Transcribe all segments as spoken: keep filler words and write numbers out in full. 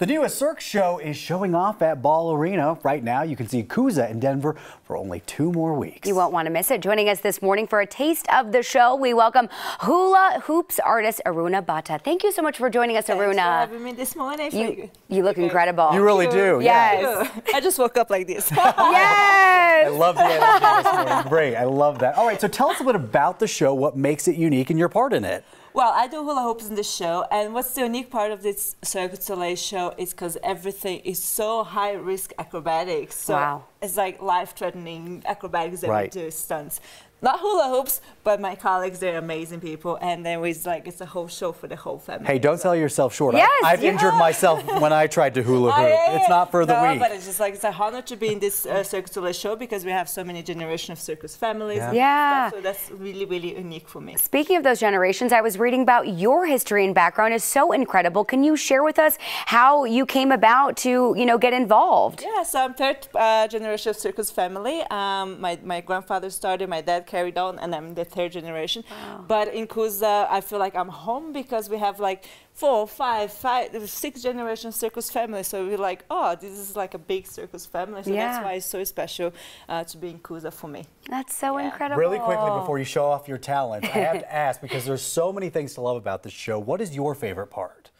The newest Cirque show is showing off at Ball Arena. Right now, you can see Kooza in Denver for only two more weeks. You won't want to miss it. Joining us this morning for a taste of the show, we welcome hula hoops artist Aruna Bhatta. Thank you so much for joining us, Thanks Aruna. Thanks for having me this morning. You, you look incredible. You really do. Yes. Yeah. I just woke up like this. Yes. I love the energy this morning. Great. I love that. All right, so tell us a bit about the show, what makes it unique, and your part in it. Well, I do hula hoops in the show, and what's the unique part of this Cirque du Soleil show is because everything is so high-risk acrobatics. So wow. It's like life-threatening acrobatics that right. we do stunts. Not hula hoops, but my colleagues, they're amazing people, and then it's like it's a whole show for the whole family. Hey, don't sell yourself short. Yes, I, I've yeah. injured myself when I tried to hula hoop. Oh, yeah, yeah. It's not for the no, weak. But it's just like it's an honor to be in this uh, Cirque du Soleil show because we have so many generations of circus families. Yeah. yeah. Stuff, so that's really, really unique for me. Speaking of those generations, I was reading about your history and background is so incredible. Can you share with us how you came about to, you know, get involved? Yeah, so I'm third uh, generation of circus family. Um, my my grandfather started, my dad carried on, and I'm the third generation. Wow. But in Kooza, I feel like I'm home because we have like four, five, five, six generations circus family. So we're like, oh, this is like a big circus family. So yeah. that's why it's so special uh, to be in Kooza for me. That's so yeah. incredible. Really quickly before you show off your talent, I have to ask because there's so many things to love about this show. What is your favorite part?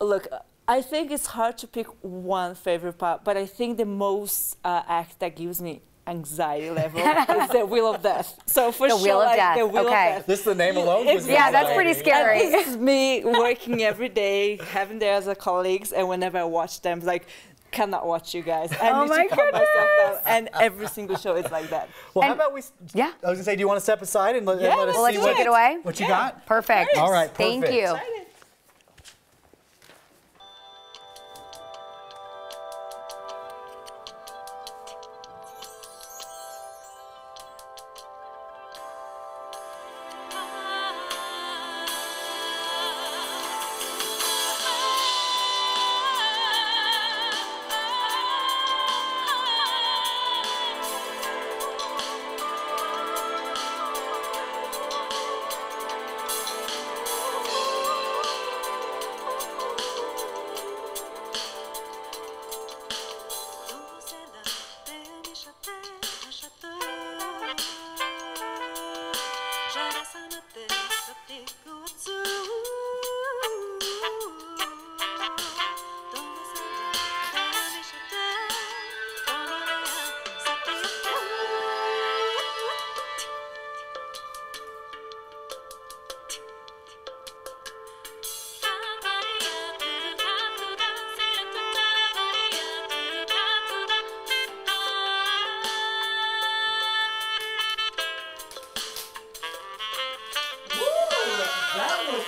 Look. I think it's hard to pick one favorite part, but I think the most uh, act that gives me anxiety level is the Wheel of Death. So for the sure, wheel of like death. the Wheel okay. of Death. This is the name alone? It's, yeah, that's pretty scary. And this is me working every day, having them as a colleagues, and whenever I watch them, like, cannot watch you guys. I oh need my to calm goodness. myself down. And every single show is like that. Well, and how about we? Yeah. I was gonna say, do you want to step aside and let, yeah, and let us we'll see let you what, take it away? What you yeah. got? Perfect. Nice. All right. Perfect. Thank you. Excited.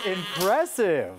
Impressive.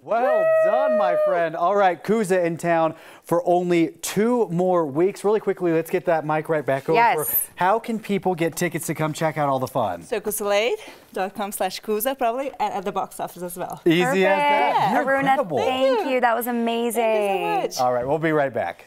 Well done, my friend. All right, Kooza in town for only two more weeks. Really quickly, let's get that mic right back over. Yes. How can people get tickets to come check out all the fun? Cirque du Soleil dot com slash Kooza probably, and at the box office as well. Easy Perfect. as that. Yeah. Aruna, thank you. That was amazing. Thank you so much. All right, we'll be right back.